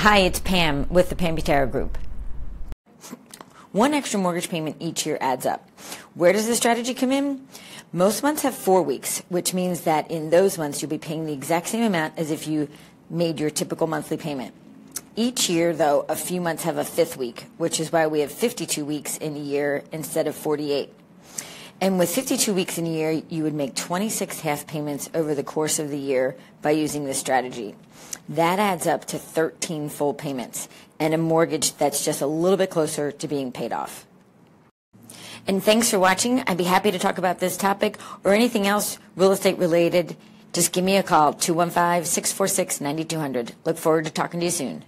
Hi, it's Pam with the Pam Bitaro Group. One extra mortgage payment each year adds up. Where does this strategy come in? Most months have 4 weeks, which means that in those months you'll be paying the exact same amount as if you made your typical monthly payment. Each year, though, a few months have a fifth week, which is why we have 52 weeks in a year instead of 48. And with 52 weeks in a year, you would make 26 half payments over the course of the year by using this strategy. That adds up to 13 full payments and a mortgage that's just a little bit closer to being paid off. And thanks for watching. I'd be happy to talk about this topic or anything else real estate related. Just give me a call, 215-646-9200. Look forward to talking to you soon.